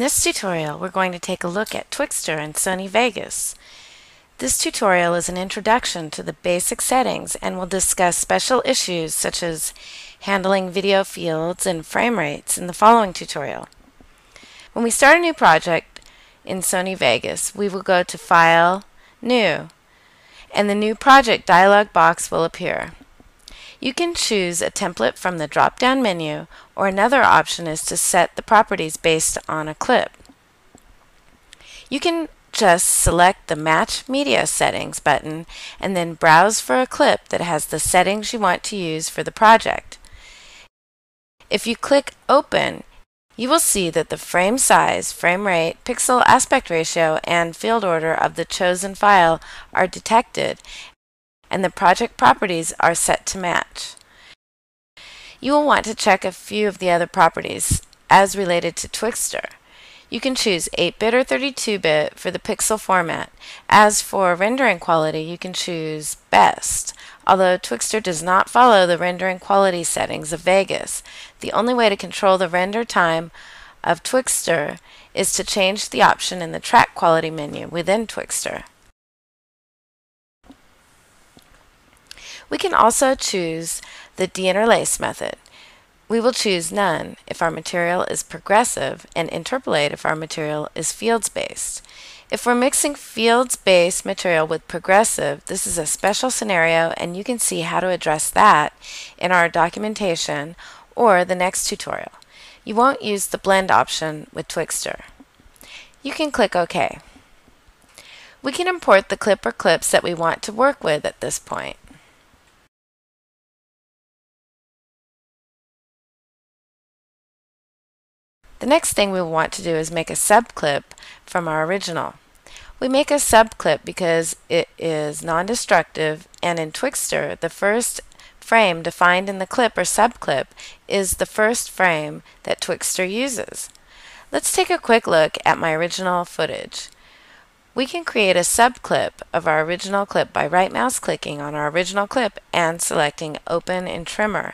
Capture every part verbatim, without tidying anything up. In this tutorial, we're going to take a look at Twixtor and Sony Vegas. This tutorial is an introduction to the basic settings and will discuss special issues such as handling video fields and frame rates in the following tutorial. When we start a new project in Sony Vegas, we will go to File, New, and the New Project dialog box will appear. You can choose a template from the drop-down menu, or another option is to set the properties based on a clip. You can just select the Match Media Settings button and then browse for a clip that has the settings you want to use for the project. If you click Open, you will see that the frame size, frame rate, pixel aspect ratio, and field order of the chosen file are detected, and the project properties are set to match. You will want to check a few of the other properties as related to Twixtor. You can choose eight bit or thirty-two bit for the pixel format. As for rendering quality, you can choose Best, although Twixtor does not follow the rendering quality settings of Vegas. The only way to control the render time of Twixtor is to change the option in the Track Quality menu within Twixtor. We can also choose the deinterlace method. We will choose None if our material is progressive and Interpolate if our material is fields-based. If we're mixing fields-based material with progressive, this is a special scenario, and you can see how to address that in our documentation or the next tutorial. You won't use the blend option with Twixtor. You can click OK. We can import the clip or clips that we want to work with at this point. The next thing we want to do is make a subclip from our original. We make a subclip because it is non-destructive, and in Twixtor, the first frame defined in the clip or subclip is the first frame that Twixtor uses. Let's take a quick look at my original footage. We can create a subclip of our original clip by right-mouse clicking on our original clip and selecting Open in Trimmer.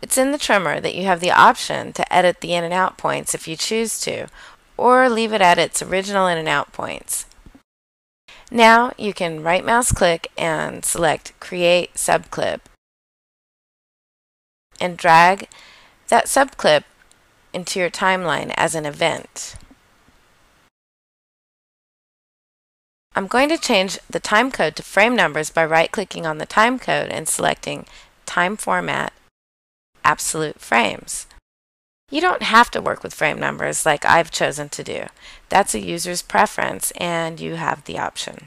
It's in the trimmer that you have the option to edit the in and out points if you choose to, or leave it at its original in and out points. Now you can right mouse click and select Create Subclip and drag that subclip into your timeline as an event. I'm going to change the timecode to frame numbers by right clicking on the timecode and selecting Time Format, Absolute Frames. You don't have to work with frame numbers like I've chosen to do. That's a user's preference, and you have the option.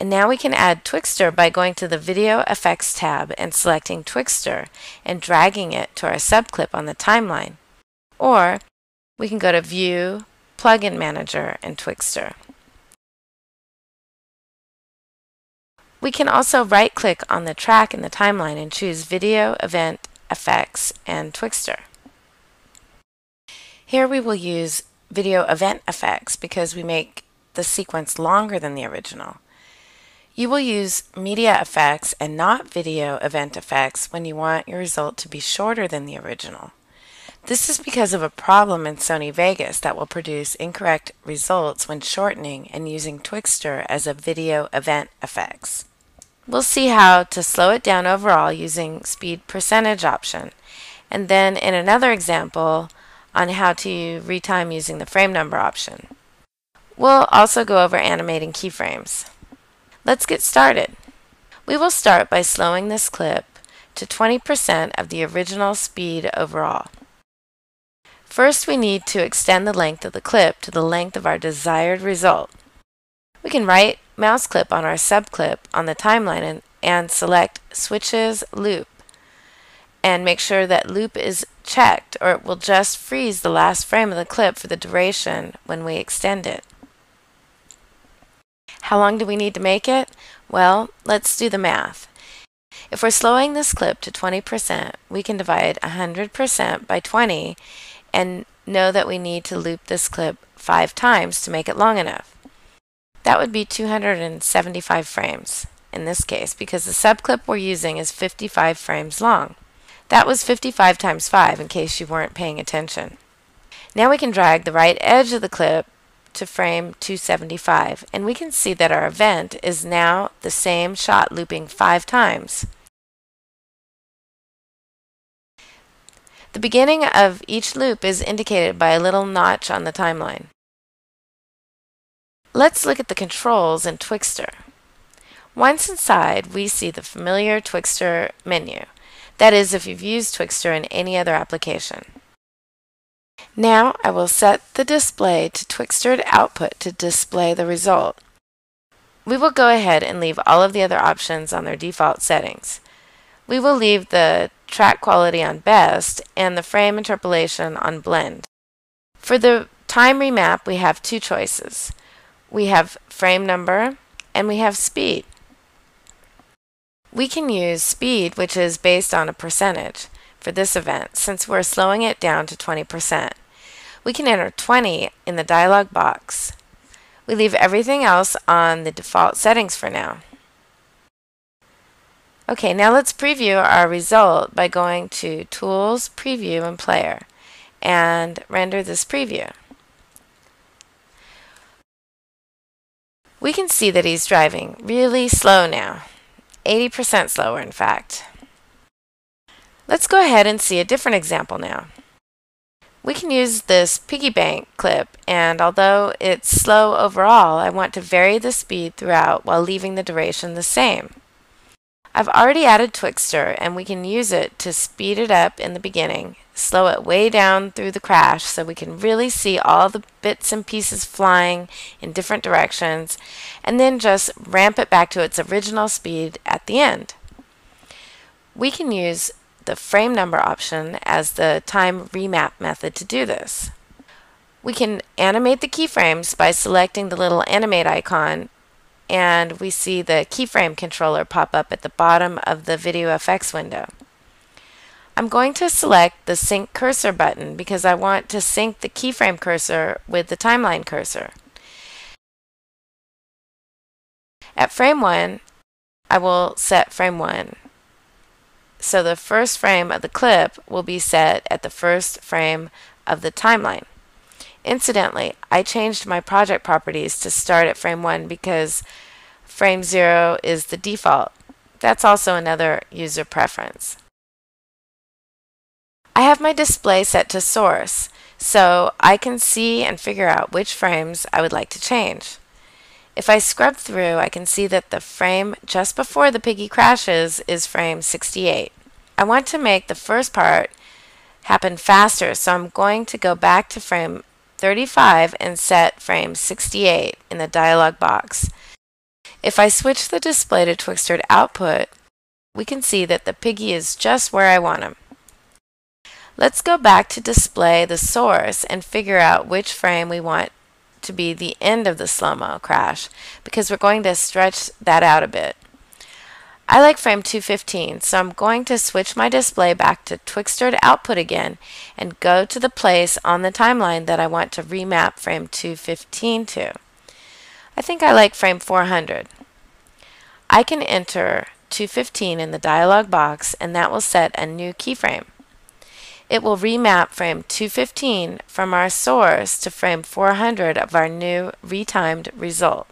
And now we can add Twixtor by going to the Video Effects tab and selecting Twixtor and dragging it to our subclip on the timeline. Or we can go to View, Plugin Manager, and Twixtor. We can also right-click on the track in the timeline and choose Video, Event, Effects, and Twixtor. Here we will use Video Event Effects because we make the sequence longer than the original. You will use Media Effects and not Video Event Effects when you want your result to be shorter than the original. This is because of a problem in Sony Vegas that will produce incorrect results when shortening and using Twixtor as a video event effects. We'll see how to slow it down overall using speed percentage option, and then in another example on how to retime using the frame number option. We'll also go over animating keyframes. Let's get started. We will start by slowing this clip to twenty percent of the original speed overall. First, we need to extend the length of the clip to the length of our desired result. We can right mouse click on our subclip on the timeline and, and select Switches Loop, and make sure that loop is checked, or it will just freeze the last frame of the clip for the duration when we extend it. How long do we need to make it? Well, let's do the math. If we're slowing this clip to twenty percent, we can divide one hundred percent by twenty and know that we need to loop this clip five times to make it long enough. That would be two hundred seventy-five frames in this case, because the subclip we're using is fifty-five frames long. That was fifty-five times five, in case you weren't paying attention. Now we can drag the right edge of the clip to frame two seventy-five, and we can see that our event is now the same shot looping five times. The beginning of each loop is indicated by a little notch on the timeline. Let's look at the controls in Twixtor. Once inside, we see the familiar Twixtor menu. That is, if you've used Twixtor in any other application. Now I will set the display to Twixtor output to display the result. We will go ahead and leave all of the other options on their default settings. We will leave the track quality on best and the frame interpolation on blend. For the time remap, we have two choices. We have frame number and we have speed. We can use speed, which is based on a percentage for this event, since we're slowing it down to twenty percent. We can enter twenty in the dialog box. We leave everything else on the default settings for now. Okay, now let's preview our result by going to Tools, Preview, and Player, and render this preview. We can see that he's driving really slow now. eighty percent slower, in fact. Let's go ahead and see a different example now. We can use this piggy bank clip, and although it's slow overall, I want to vary the speed throughout while leaving the duration the same. I've already added Twixtor, and we can use it to speed it up in the beginning, slow it way down through the crash so we can really see all the bits and pieces flying in different directions, and then just ramp it back to its original speed at the end. We can use the frame number option as the time remap method to do this. We can animate the keyframes by selecting the little animate icon, and we see the keyframe controller pop up at the bottom of the video effects window. I'm going to select the sync cursor button because I want to sync the keyframe cursor with the timeline cursor. At frame one, I will set frame one. So the first frame of the clip will be set at the first frame of the timeline. Incidentally, I changed my project properties to start at frame one because frame zero is the default. That's also another user preference. I have my display set to source, so I can see and figure out which frames I would like to change. If I scrub through, I can see that the frame just before the piggy crashes is frame sixty-eight. I want to make the first part happen faster, so I'm going to go back to frame thirty-five and set frame sixty-eight in the dialog box. If I switch the display to Twixtor output, we can see that the piggy is just where I want him. Let's go back to display the source and figure out which frame we want to be the end of the slow-mo crash, because we're going to stretch that out a bit. I like frame two fifteen, so I'm going to switch my display back to Twixtor output again and go to the place on the timeline that I want to remap frame two fifteen to. I think I like frame four hundred. I can enter two fifteen in the dialog box, and that will set a new keyframe. It will remap frame two fifteen from our source to frame four hundred of our new retimed result.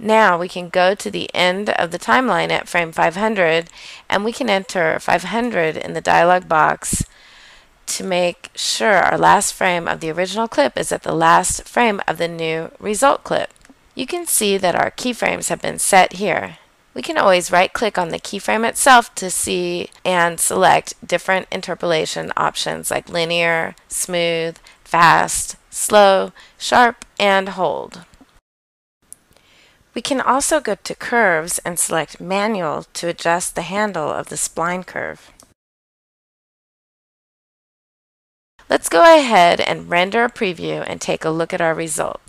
Now we can go to the end of the timeline at frame five hundred, and we can enter five hundred in the dialog box to make sure our last frame of the original clip is at the last frame of the new result clip. You can see that our keyframes have been set here. We can always right-click on the keyframe itself to see and select different interpolation options like linear, smooth, fast, slow, sharp, and hold. We can also go to Curves and select Manual to adjust the handle of the spline curve. Let's go ahead and render a preview and take a look at our result.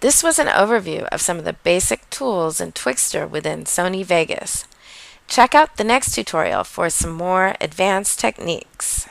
This was an overview of some of the basic tools in Twixtor within Sony Vegas. Check out the next tutorial for some more advanced techniques.